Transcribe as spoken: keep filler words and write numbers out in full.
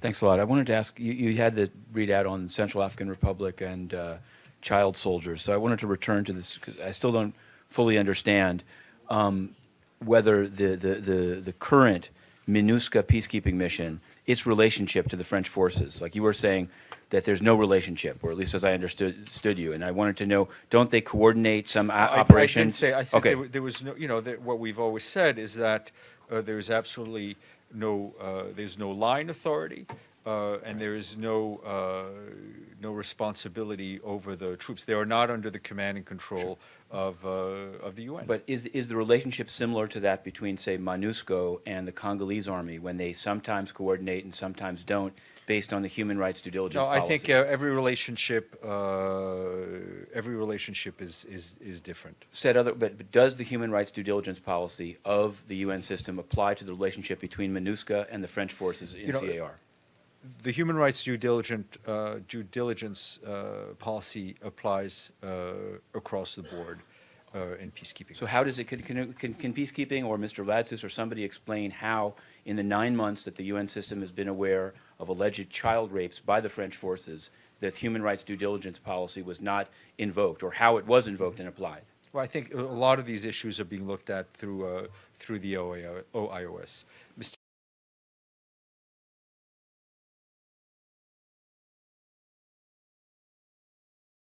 Thanks a lot. I wanted to ask, you, you had the readout on Central African Republic and uh, child soldiers, so I wanted to return to this because I still don't fully understand um, whether the, the, the, the current MINUSCA peacekeeping mission, its relationship to the French forces. Like you were saying that there's no relationship, or at least as I understood stood you, and I wanted to know, don't they coordinate some operations? I didn't say, I said okay. there, there was no, you know, that what we've always said is that uh, there's absolutely no, uh, there's no line authority, uh, and there is no, uh, no responsibility over the troops. They are not under the command and control of, uh, of the U N. But is, is the relationship similar to that between, say, MONUSCO and the Congolese army, when they sometimes coordinate and sometimes don't, based on the human rights due diligence policy? No, I think uh, every relationship, uh, every relationship is, is, is different. Said other, but, but does the human rights due diligence policy of the U N system apply to the relationship between MINUSCA and the French forces in you know, C A R? The human rights due diligence, uh, due diligence uh, policy applies uh, across the board uh, in peacekeeping. So how does it, can, can, can peacekeeping or Mister Latsus or somebody explain how in the nine months that the U N system has been aware of alleged child rapes by the French forces, that human rights due diligence policy was not invoked, or how it was invoked and applied? Well, I think a lot of these issues are being looked at through, uh, through the O I O S. Mister